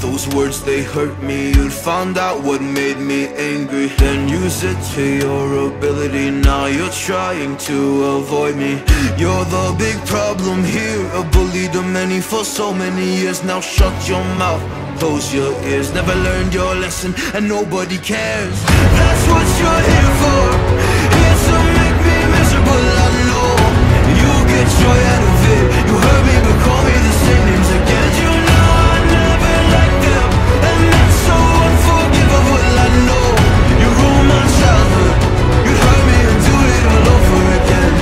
Those words, they hurt me. You'd found out what made me angry, then use it to your ability. Now you're trying to avoid me. You're the big problem here, a bully to many for so many years. Now shut your mouth, close your ears. Never learned your lesson and nobody cares. That's what you're here for. Here to make me miserable, I know. You get joy out of it. You hurt me but call me the same names again. You know I never liked them, and that's so unforgivable, I know. You ruined my childhood. You'd hurt me and do it all over again.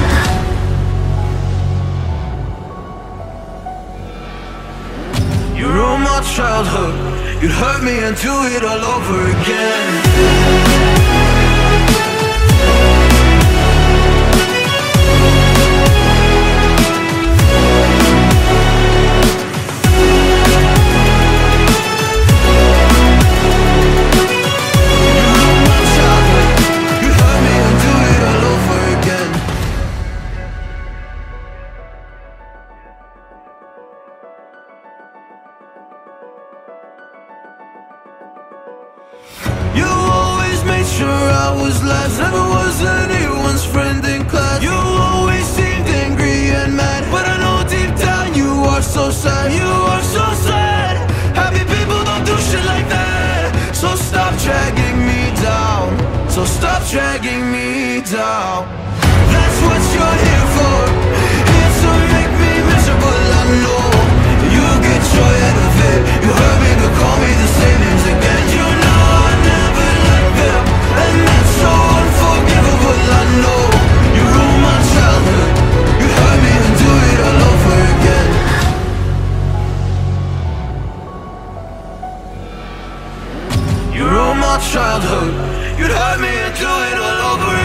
You ruined my childhood. You'd hurt me and do it all over again. Childhood, you'd hurt me and do it all over again.